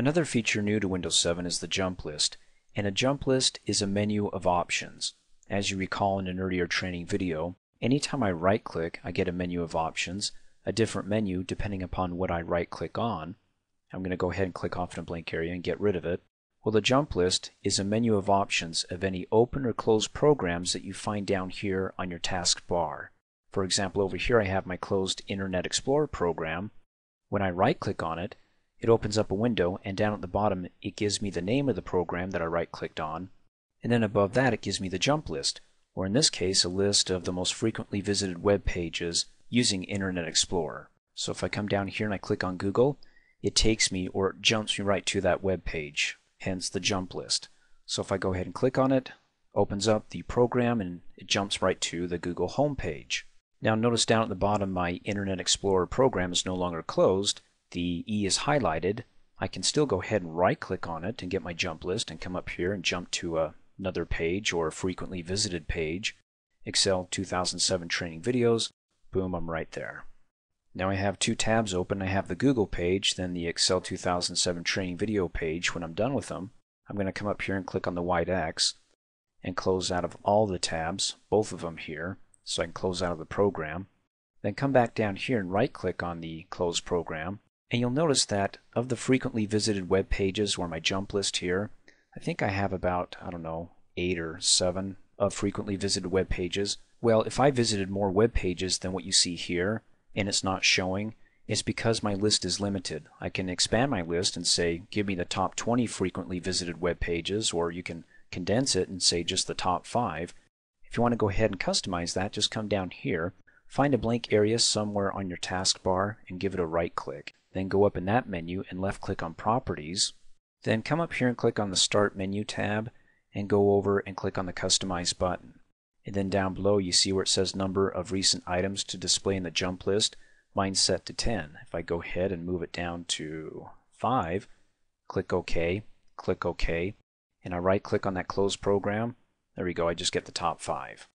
Another feature new to Windows 7 is the Jump List, and a Jump List is a menu of options. As you recall in an earlier training video, anytime I right-click, I get a menu of options, a different menu depending upon what I right-click on. I'm going to go ahead and click off in a blank area and get rid of it. Well, the Jump List is a menu of options of any open or closed programs that you find down here on your taskbar. For example, over here I have my closed Internet Explorer program. When I right-click on it, it opens up a window, and down at the bottom it gives me the name of the program that I right-clicked on, and then above that it gives me the Jump List, or in this case a list of the most frequently visited web pages using Internet Explorer. So if I come down here and I click on Google, it takes me, or it jumps me right to that web page. Hence the Jump List. So if I go ahead and click on it, opens up the program and it jumps right to the Google homepage. Now notice down at the bottom my Internet Explorer program is no longer closed. The E is highlighted. I can still go ahead and right-click on it and get my Jump List and come up here and jump to another page or a frequently visited page. Excel 2007 training videos. Boom, I'm right there. Now I have two tabs open. I have the Google page, then the Excel 2007 training video page. When I'm done with them, I'm going to come up here and click on the white X and close out of all the tabs, both of them here, so I can close out of the program. Then come back down here and right-click on the closed program, and you'll notice that of the frequently visited web pages or my Jump List here, I think I have about, I don't know, 8 or 7 of frequently visited web pages. Well, if I visited more web pages than what you see here, and it's not showing, it's because my list is limited. I can expand my list and say, give me the top 20 frequently visited web pages, or you can condense it and say just the top 5. If you want to go ahead and customize that, just come down here, find a blank area somewhere on your taskbar and give it a right click. Then go up in that menu and left click on Properties. Then come up here and click on the Start Menu tab and go over and click on the Customize button. And then down below you see where it says number of recent items to display in the Jump List. Mine's set to 10. If I go ahead and move it down to 5, click OK, and I right click on that closed program, there we go, I just get the top 5.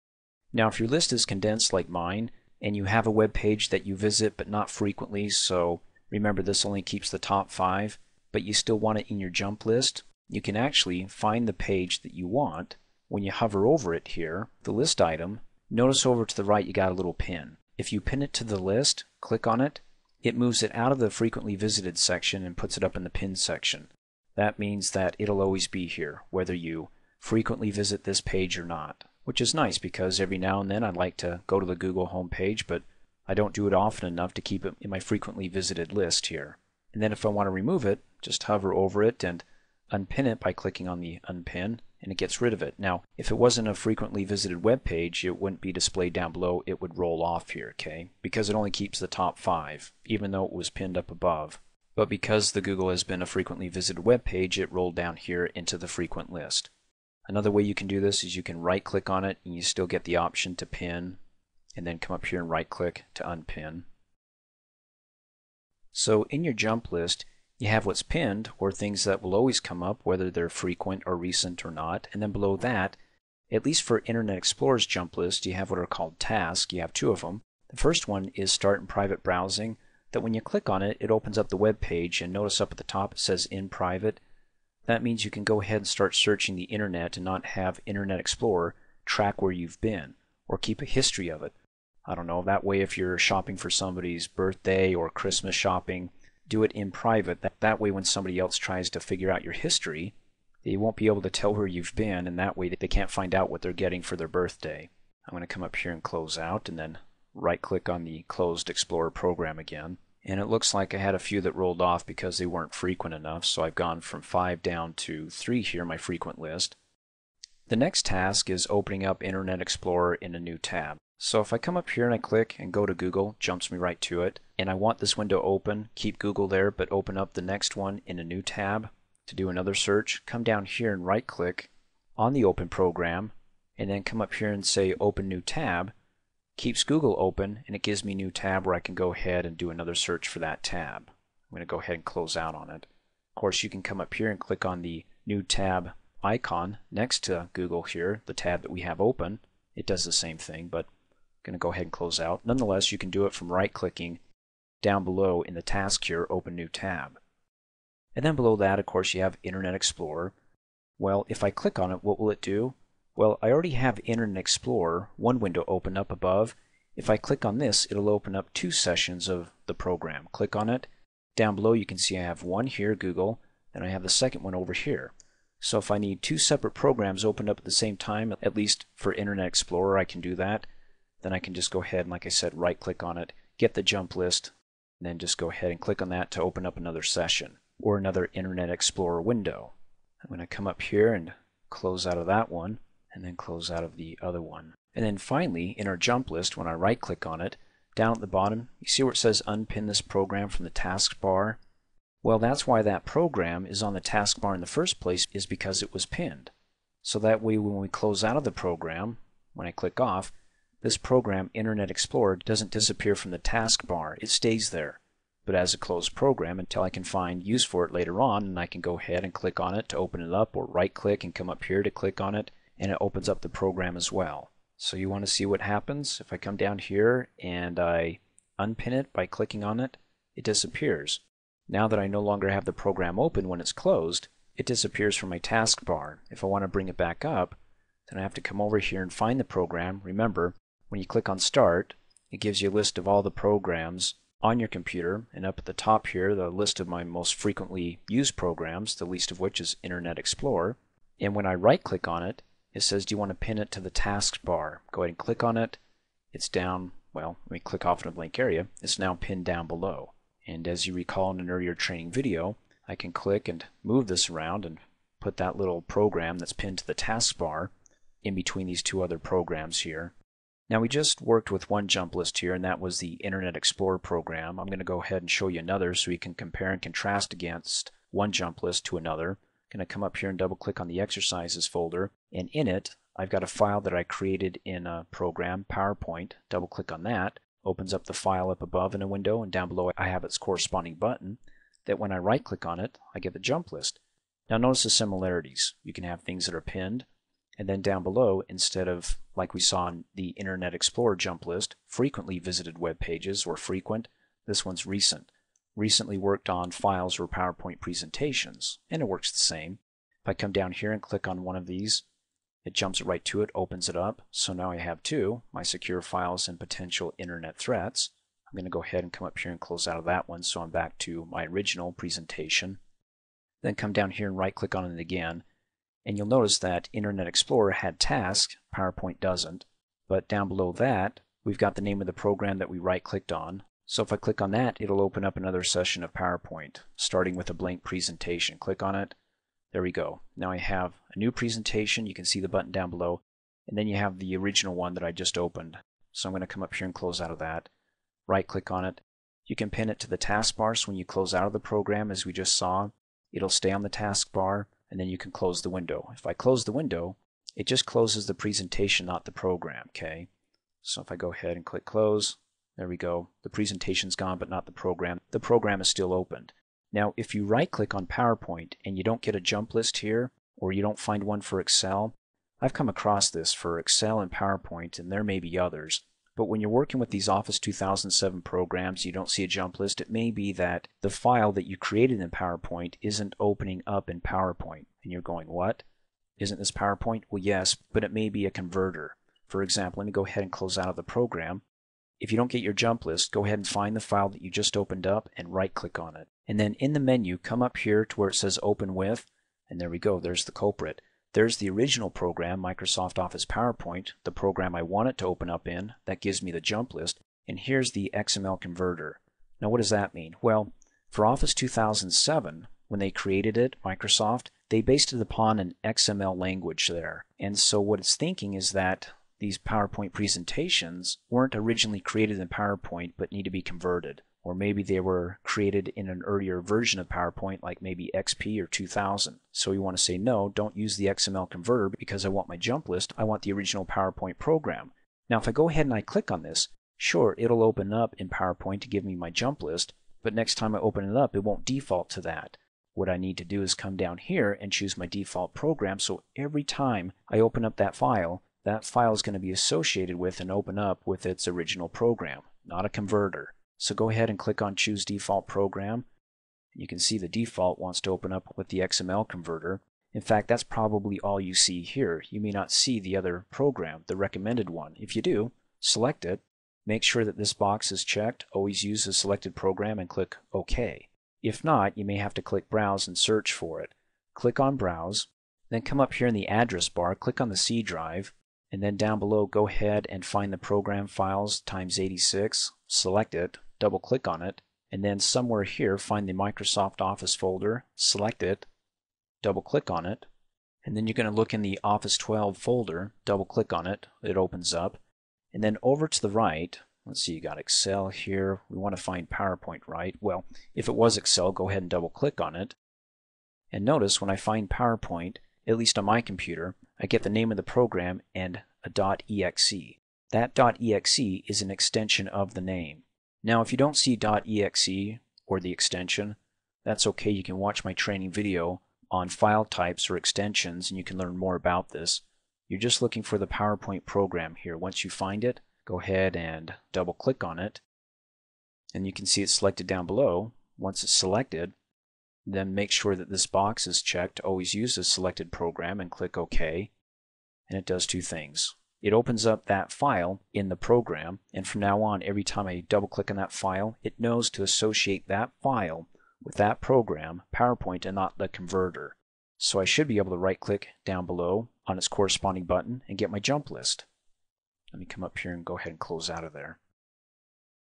Now if your list is condensed like mine, and you have a web page that you visit but not frequently, so remember this only keeps the top 5, but you still want it in your Jump List, you can actually find the page that you want. When you hover over it here, the list item, notice over to the right you got a little pin. If you pin it to the list, click on it, it moves it out of the frequently visited section and puts it up in the pin section. That means that it'll always be here, whether you frequently visit this page or not, which is nice because every now and then I'd like to go to the Google homepage, but I don't do it often enough to keep it in my frequently visited list here. And then if I want to remove it, just hover over it and unpin it by clicking on the unpin, and it gets rid of it. Now, if it wasn't a frequently visited web page, it wouldn't be displayed down below. It would roll off here, okay? Because it only keeps the top 5, even though it was pinned up above. But because the Google has been a frequently visited web page, it rolled down here into the frequent list. Another way you can do this is you can right-click on it, and you still get the option to pin, and then come up here and right-click to unpin. So in your Jump List, you have what's pinned, or things that will always come up, whether they're frequent or recent or not. And then below that, at least for Internet Explorer's Jump List, you have what are called tasks. You have two of them. The first one is Start in Private Browsing, that when you click on it, it opens up the web page. And notice up at the top it says In Private. That means you can go ahead and start searching the Internet and not have Internet Explorer track where you've been or keep a history of it. I don't know, that way if you're shopping for somebody's birthday or Christmas shopping, do it in private. That way when somebody else tries to figure out your history, they won't be able to tell where you've been, and that way they can't find out what they're getting for their birthday. I'm going to come up here and close out, and then right-click on the closed Explorer program again. And it looks like I had a few that rolled off because they weren't frequent enough, so I've gone from 5 down to 3 here, my frequent list. The next task is opening up Internet Explorer in a new tab. So if I come up here and I click and go to Google, jumps me right to it, and I want this window open, keep Google there, but open up the next one in a new tab to do another search, come down here and right click on the open program, and then come up here and say open new tab, keeps Google open, and it gives me a new tab where I can go ahead and do another search for that tab. I'm going to go ahead and close out on it. Of course, you can come up here and click on the new tab icon next to Google here, the tab that we have open. It does the same thing, but going to go ahead and close out. Nonetheless, you can do it from right-clicking down below in the task here, Open New Tab. And then below that, of course, you have Internet Explorer. Well, if I click on it, what will it do? Well, I already have Internet Explorer, one window open up above. If I click on this, it'll open up two sessions of the program. Click on it. Down below, you can see I have one here, Google, and I have the second one over here. So if I need two separate programs opened up at the same time, at least for Internet Explorer, I can do that. Then I can just go ahead and, like I said, right-click on it, get the jump list, and then just go ahead and click on that to open up another session or another Internet Explorer window. I'm going to come up here and close out of that one, and then close out of the other one. And then finally, in our jump list, when I right-click on it, down at the bottom, you see where it says unpin this program from the taskbar? Well, that's why that program is on the taskbar in the first place, is because it was pinned. So that way, when we close out of the program, when I click off, this program, Internet Explorer, doesn't disappear from the taskbar. It stays there, but as a closed program until I can find use for it later on, and I can go ahead and click on it to open it up, or right-click and come up here to click on it, and it opens up the program as well. So you want to see what happens. If I come down here and I unpin it by clicking on it, it disappears. Now that I no longer have the program open when it's closed, it disappears from my taskbar. If I want to bring it back up, then I have to come over here and find the program. Remember, when you click on Start, it gives you a list of all the programs on your computer, and up at the top here, the list of my most frequently used programs, the least of which is Internet Explorer. And when I right-click on it, it says, do you want to pin it to the taskbar? Go ahead and click on it. It's down, well, let me click off in a blank area. It's now pinned down below. And as you recall in an earlier training video, I can click and move this around and put that little program that's pinned to the taskbar in between these two other programs here. Now, we just worked with one jump list here, and that was the Internet Explorer program. I'm going to go ahead and show you another so you can compare and contrast against one jump list to another. I'm going to come up here and double-click on the exercises folder, and in it I've got a file that I created in a program, PowerPoint. Double-click on that, opens up the file up above in a window, and down below I have its corresponding button that when I right-click on it, I get the jump list. Now notice the similarities. You can have things that are pinned, and then down below, instead of, like we saw in the Internet Explorer jump list, frequently visited web pages or frequent, this one's recent. Recently worked on files or PowerPoint presentations, and it works the same. If I come down here and click on one of these, it jumps right to it, opens it up. So now I have two, my secure files and potential internet threats. I'm going to go ahead and come up here and close out of that one, so I'm back to my original presentation. Then come down here and right-click on it again, and you'll notice that Internet Explorer had tasks, PowerPoint doesn't. But down below that, we've got the name of the program that we right-clicked on. So if I click on that, it'll open up another session of PowerPoint, starting with a blank presentation. Click on it. There we go. Now I have a new presentation. You can see the button down below. And then you have the original one that I just opened. So I'm going to come up here and close out of that. Right-click on it. You can pin it to the taskbar, so when you close out of the program, as we just saw, it'll stay on the taskbar, and then you can close the window. If I close the window, it just closes the presentation, not the program, okay? So if I go ahead and click close, there we go. The presentation's gone, but not the program. The program is still opened. Now, if you right-click on PowerPoint and you don't get a jump list here, or you don't find one for Excel, I've come across this for Excel and PowerPoint, and there may be others. But when you're working with these Office 2007 programs, you don't see a jump list. It may be that the file that you created in PowerPoint isn't opening up in PowerPoint. And you're going, what? Isn't this PowerPoint? Well, yes, but it may be a converter. For example, let me go ahead and close out of the program. If you don't get your jump list, go ahead and find the file that you just opened up and right-click on it. And then in the menu, come up here to where it says Open With, and there we go, there's the culprit. There's the original program, Microsoft Office PowerPoint, the program I want it to open up in. That gives me the jump list. And here's the XML converter. Now what does that mean? Well, for Office 2007, when they created it, Microsoft, they based it upon an XML language there. And so what it's thinking is that these PowerPoint presentations weren't originally created in PowerPoint but need to be converted. Or maybe they were created in an earlier version of PowerPoint, like maybe XP or 2000. So you want to say, no, don't use the XML converter because I want my jump list. I want the original PowerPoint program. Now if I go ahead and I click on this, sure, it'll open up in PowerPoint to give me my jump list, but next time I open it up, it won't default to that. What I need to do is come down here and choose my default program, so every time I open up that file is going to be associated with and open up with its original program, not a converter. So go ahead and click on Choose Default Program, You can see the default wants to open up with the XML converter. In fact, that's probably all you see here. You may not see the other program, the recommended one. If you do, select it. Make sure that this box is checked. Always use the selected program and click OK. If not, you may have to click Browse and search for it. Click on Browse, then come up here in the address bar, click on the C drive, and then down below go ahead and find the program files x86, select it, double click on it, and then somewhere here find the Microsoft Office folder, select it, double click on it, and then you're going to look in the Office 12 folder, double click on it, it opens up, and then over to the right, let's see, you got Excel here, we want to find PowerPoint, right? Well, if it was Excel, go ahead and double click on it, and notice when I find PowerPoint, at least on my computer, I get the name of the program and a .exe. That .exe is an extension of the name. Now if you don't see .exe or the extension, that's okay, you can watch my training video on file types or extensions and you can learn more about this. You're just looking for the PowerPoint program here. Once you find it, go ahead and double click on it and you can see it's selected down below. Once it's selected, then make sure that this box is checked. Always use the selected program and click OK, and it does two things. It opens up that file in the program, and from now on every time I double click on that file, it knows to associate that file with that program, PowerPoint, and not the converter. So I should be able to right click down below on its corresponding button and get my jump list. Let me come up here and go ahead and close out of there.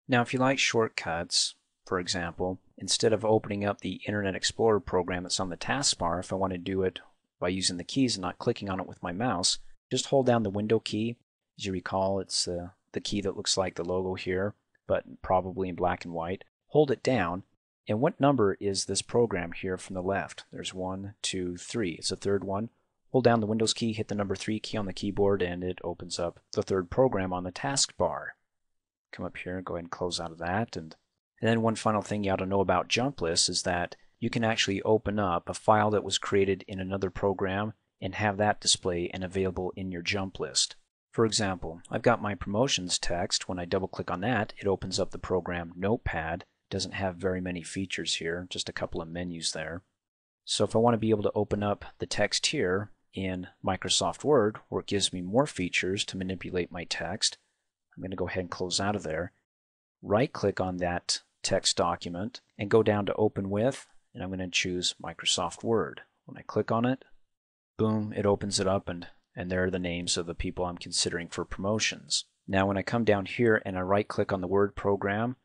Now if you like shortcuts, for example, instead of opening up the Internet Explorer program that's on the taskbar, if I want to do it by using the keys and not clicking on it with my mouse, just hold down the window key. As you recall, it's the key that looks like the logo here, but probably in black and white. Hold it down, and what number is this program here from the left? There's 1, 2, 3. It's the third one. Hold down the Windows key, hit the number 3 key on the keyboard, and it opens up the third program on the taskbar. Come up here and go ahead and close out of that. And then one final thing you ought to know about Jump List is that you can actually open up a file that was created in another program and have that display and available in your Jump List. For example, I've got my promotions text. When I double click on that, it opens up the program Notepad. It doesn't have very many features here, just a couple of menus there. So if I want to be able to open up the text here in Microsoft Word, where it gives me more features to manipulate my text, I'm going to go ahead and close out of there. Right click on that text document and go down to Open With, and I'm going to choose Microsoft Word. When I click on it, boom, it opens it up, and there are the names of the people I'm considering for promotions. Now when I come down here and I right click on the Word program,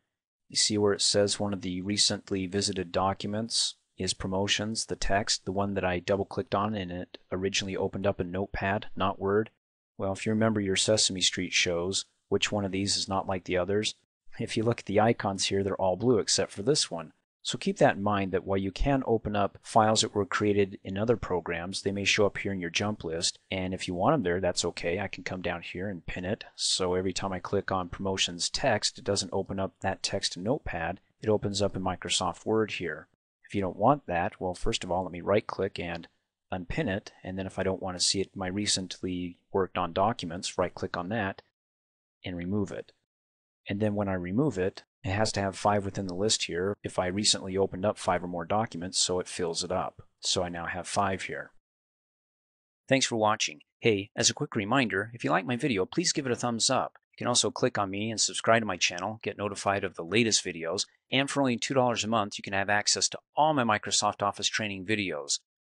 you see where it says one of the recently visited documents is promotions, the text, the one that I double clicked on and it originally opened up in Notepad, not Word. Well, if you remember your Sesame Street shows, which one of these is not like the others? If you look at the icons here, they're all blue except for this one. So keep that in mind that while you can open up files that were created in other programs, they may show up here in your jump list. And if you want them there, that's okay. I can come down here and pin it. So every time I click on Promotions Text, it doesn't open up that text in Notepad. It opens up in Microsoft Word here. If you don't want that, well, first of all, let me right-click and unpin it. And then if I don't want to see it, my recently worked on documents, right-click on that and remove it. And then when I remove it, it has to have 5 within the list here. If I recently opened up 5 or more documents, so it fills it up. So I now have 5 here. Thanks for watching. Hey, as a quick reminder, if you like my video, please give it a thumbs up. You can also click on me and subscribe to my channel, get notified of the latest videos, and for only $2 a month, you can have access to all my Microsoft Office training videos.